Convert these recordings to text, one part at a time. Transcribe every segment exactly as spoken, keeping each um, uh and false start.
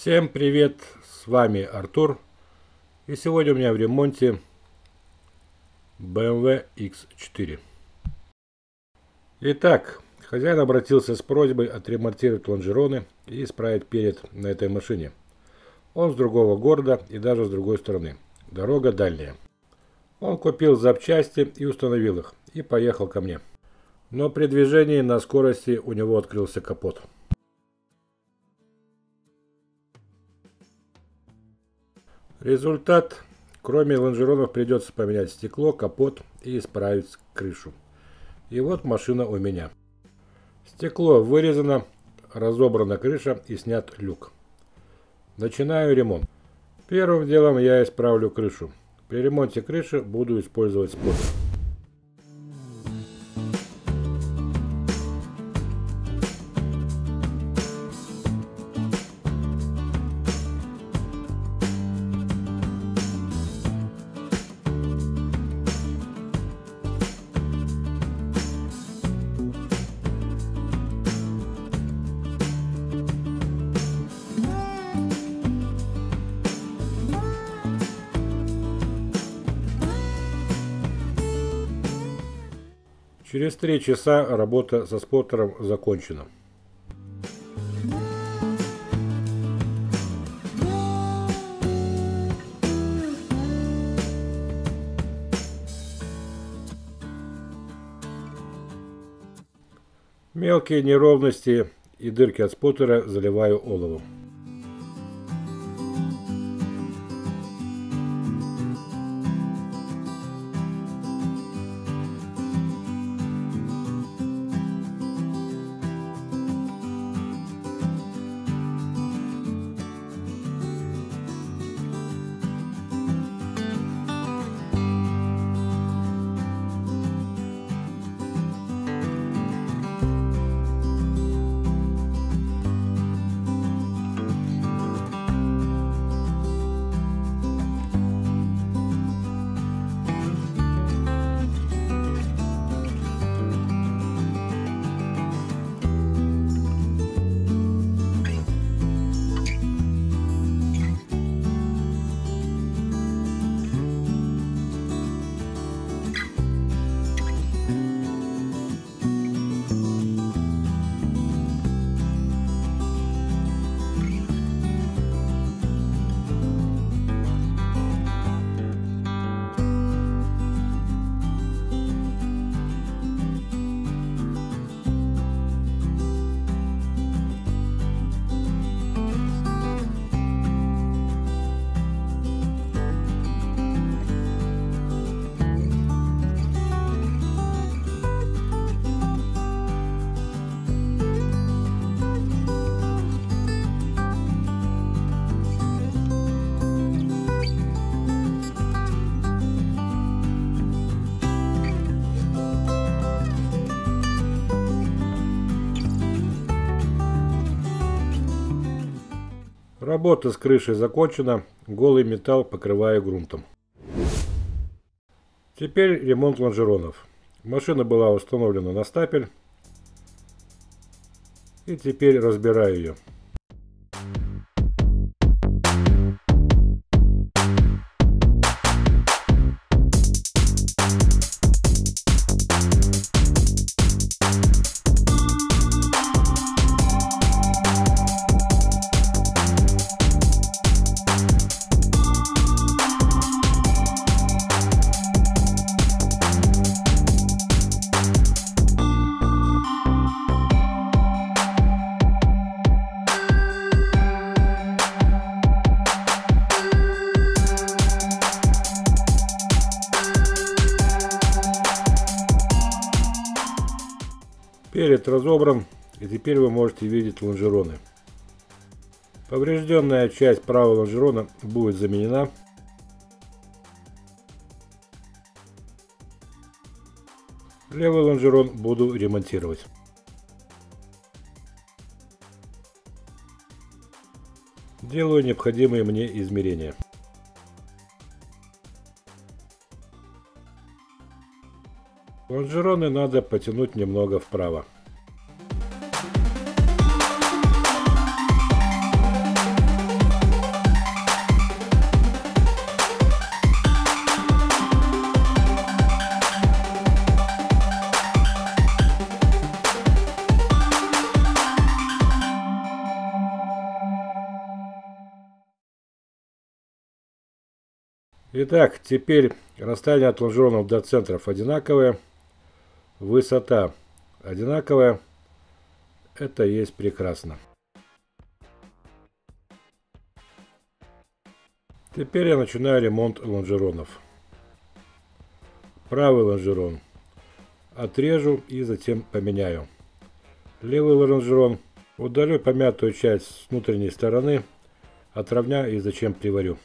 Всем привет, с вами Артур, и сегодня у меня в ремонте бэ эм вэ икс четыре. Итак, хозяин обратился с просьбой отремонтировать лонжероны и исправить перед на этой машине. Он с другого города и даже с другой стороны, дорога дальняя. Он купил запчасти и установил их, и поехал ко мне. Но при движении на скорости у него открылся капот. Результат: кроме лонжеронов придется поменять стекло, капот и исправить крышу. И вот машина у меня. Стекло вырезано, разобрана крыша и снят люк. Начинаю ремонт. Первым делом я исправлю крышу. При ремонте крыши буду использовать споты. Через три часа работа со споттером закончена. Мелкие неровности и дырки от споттера заливаю оловом. Работа с крышей закончена, голый металл покрываю грунтом. Теперь ремонт лонжеронов. Машина была установлена на стапель, и теперь разбираю ее. Перед разобран, и теперь вы можете видеть лонжероны. Поврежденная часть правого лонжерона будет заменена. Левый лонжерон буду ремонтировать. Делаю необходимые мне измерения. Лонжероны надо потянуть немного вправо. Итак, теперь расстояние от лонжеронов до центров одинаковое, высота одинаковая. Это есть прекрасно. Теперь я начинаю ремонт лонжеронов. Правый лонжерон отрежу и затем поменяю. Левый лонжерон удалю помятую часть с внутренней стороны, отровняю и затем приварю.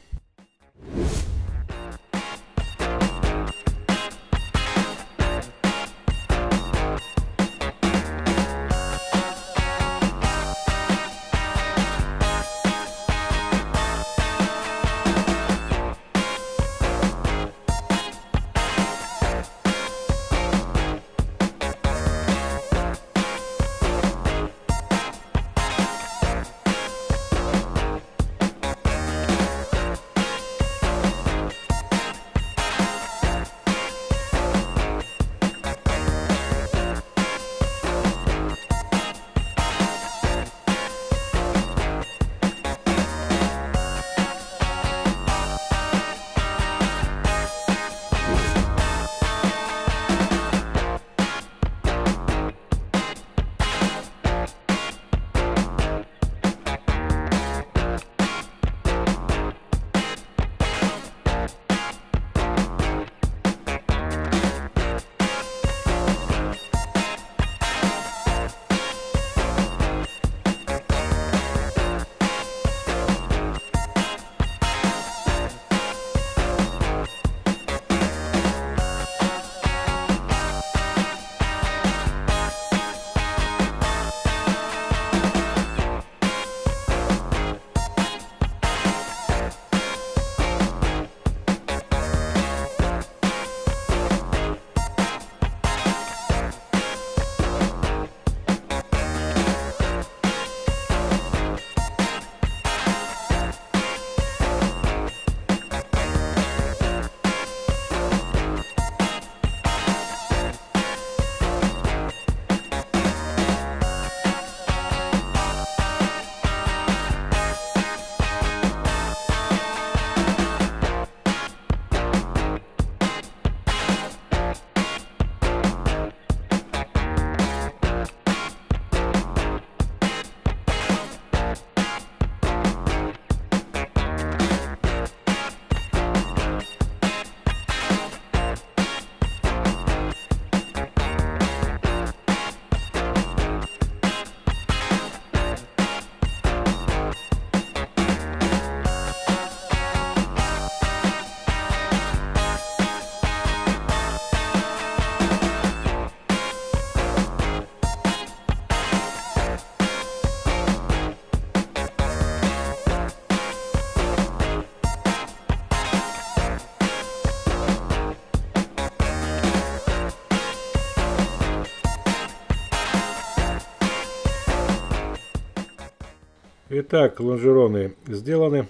Итак, лонжероны сделаны.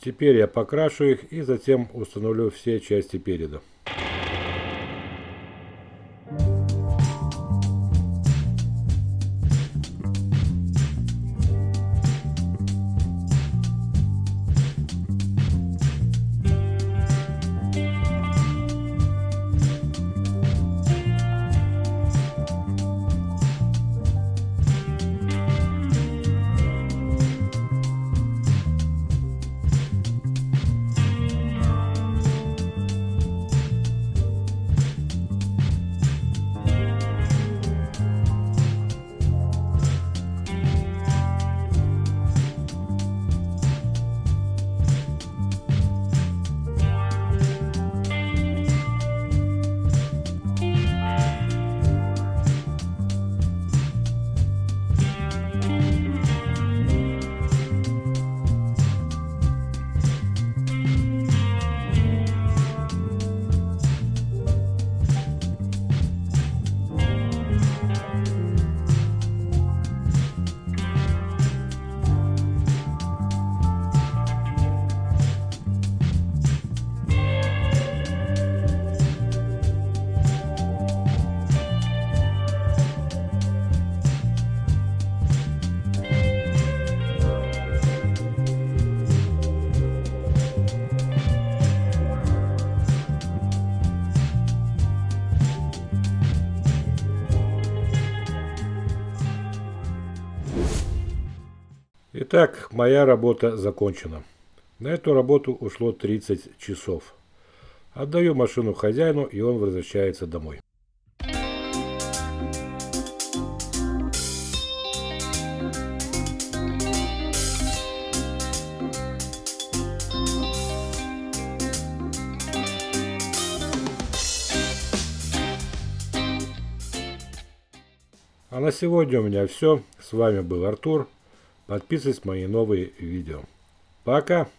Теперь я покрашу их и затем установлю все части переда. Так, моя работа закончена. На эту работу ушло тридцать часов. Отдаю машину хозяину, и он возвращается домой. А на сегодня у меня все. С вами был Артур. Подписывайтесь на мои новые видео. Пока!